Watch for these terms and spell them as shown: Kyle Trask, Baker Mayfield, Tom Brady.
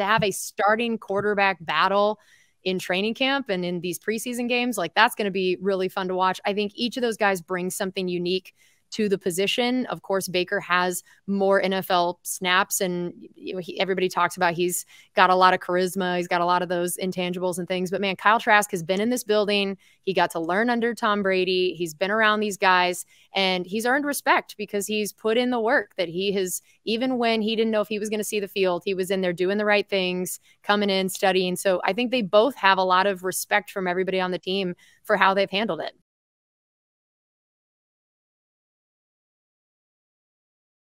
to have a starting quarterback battle in training camp and in these preseason games, like that's going to be really fun to watch. I think each of those guys brings something unique to the position. Of course, Baker has more NFL snaps, and you know, everybody talks about he's got a lot of charisma. He's got a lot of those intangibles and things. But man, Kyle Trask has been in this building. He got to learn under Tom Brady. He's been around these guys, and he's earned respect because he's put in the work that he has. Even when he didn't know if he was going to see the field, he was in there doing the right things, coming in, studying. So I think they both have a lot of respect from everybody on the team for how they've handled it.